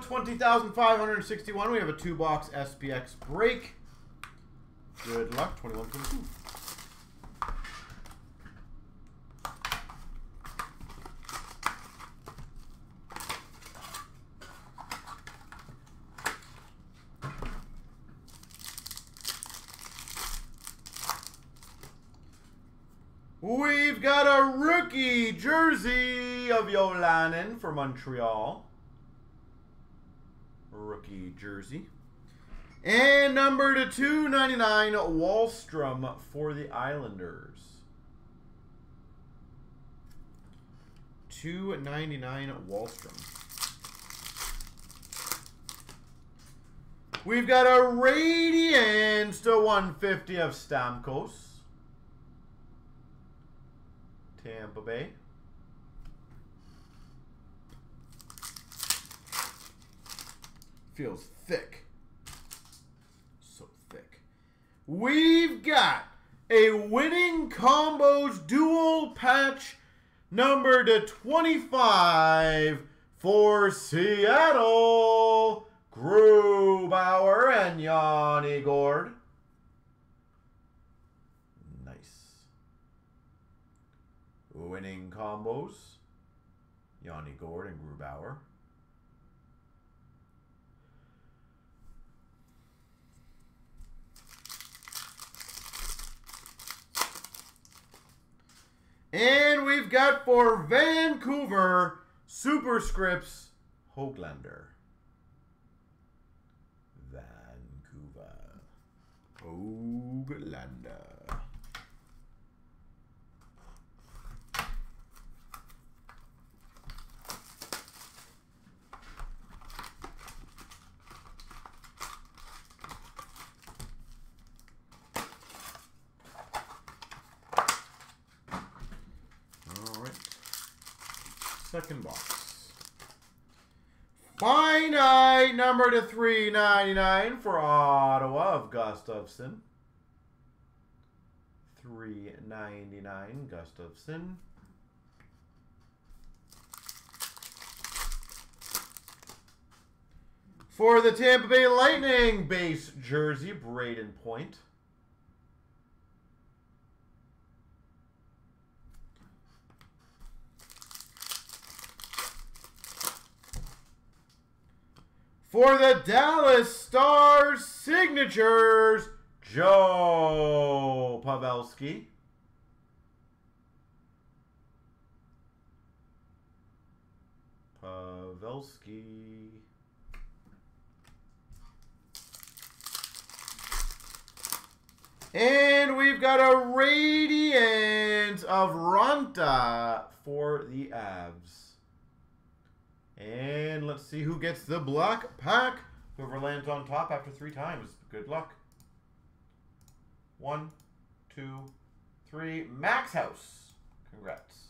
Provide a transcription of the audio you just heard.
Episode 20,561. We have a 2-box SPx break. Good luck. 2122. We've got a rookie jersey of Yolanin for Montreal. Rookie jersey. And number to 299, Wallstrom for the Islanders. 299, Wallstrom. We've got a Radiance to 150 of Stamkos. Tampa Bay. Feels thick. So thick. We've got a winning combos dual patch number to 25 for Seattle. Grubauer and Yanni Gord. Winning combos, Yanni Gord and Grubauer. And we've got for Vancouver, Superscripts, Hoglander. Vancouver, Hoglander. Second box. Finite number to 399 for Ottawa of Gustafson. 399 Gustafson. For the Tampa Bay Lightning base jersey, Brayden Point. For the Dallas Stars signatures, Joe Pavelski. Pavelski. And we've got a Radiance of Ronta for the Avs. And let's see who gets the black pack. Whoever lands on top after 3 times. Good luck. 1, 2, 3. Max House. Congrats.